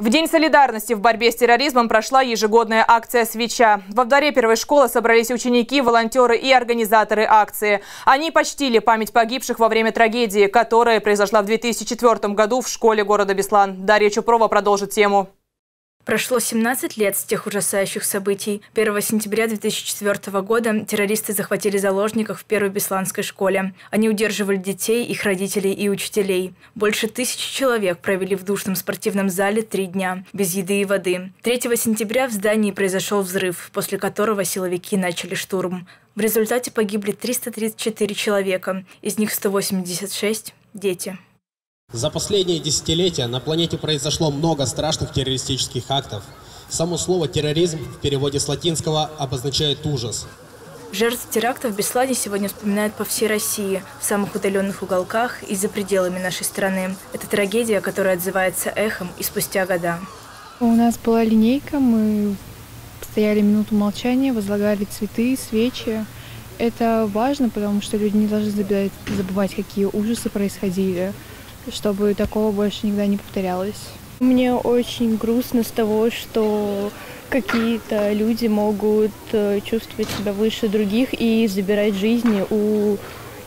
В День солидарности в борьбе с терроризмом прошла ежегодная акция «Свеча». Во дворе первой школы собрались ученики, волонтеры и организаторы акции. Они почтили память погибших во время трагедии, которая произошла в 2004 году в школе города Беслан. Дарья Чупрова продолжит тему. Прошло 17 лет с тех ужасающих событий. 1 сентября 2004 года террористы захватили заложников в первой бесланской школе. Они удерживали детей, их родителей и учителей. Больше 1000 человек провели в душном спортивном зале 3 дня, без еды и воды. 3 сентября в здании произошел взрыв, после которого силовики начали штурм. В результате погибли 334 человека, из них 186 – дети. За последние десятилетия на планете произошло много страшных террористических актов. Само слово «терроризм» в переводе с латинского обозначает ужас. Жертв терактов в Беслане сегодня вспоминают по всей России, в самых удаленных уголках и за пределами нашей страны. Это трагедия, которая отзывается эхом и спустя года. У нас была линейка, мы стояли минуту молчания, возлагали цветы, свечи. Это важно, потому что люди не должны забывать, какие ужасы происходили, чтобы такого больше никогда не повторялось. Мне очень грустно с того, что какие-то люди могут чувствовать себя выше других и забирать жизни у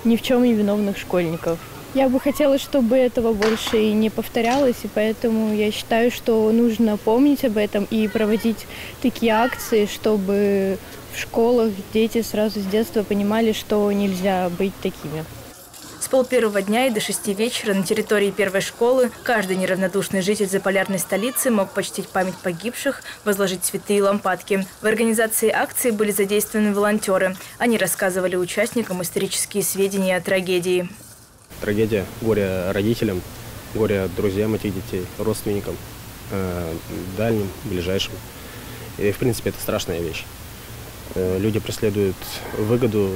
ни в чем не виновных школьников. Я бы хотела, чтобы этого больше и не повторялось, и поэтому я считаю, что нужно помнить об этом и проводить такие акции, чтобы в школах дети сразу с детства понимали, что нельзя быть такими. С полпервого дня и до 6 вечера на территории первой школы каждый неравнодушный житель заполярной столицы мог почтить память погибших, возложить цветы и лампадки. В организации акции были задействованы волонтеры. Они рассказывали участникам исторические сведения о трагедии. Трагедия, горе родителям, горе друзьям этих детей, родственникам, дальним, ближайшим. И, в принципе, это страшная вещь. Люди преследуют выгоду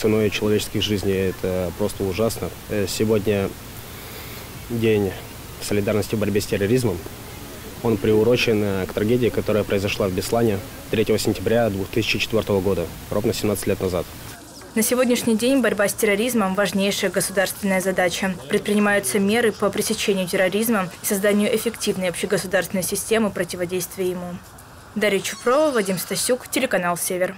ценой человеческих жизней. Это просто ужасно. Сегодня День солидарности в борьбе с терроризмом. Он приурочен к трагедии, которая произошла в Беслане 3 сентября 2004 года, ровно 17 лет назад. На сегодняшний день борьба с терроризмом – важнейшая государственная задача. Предпринимаются меры по пресечению терроризма и созданию эффективной общегосударственной системы противодействия ему. Дарья Чупрова, Вадим Стасюк, телеканал «Север».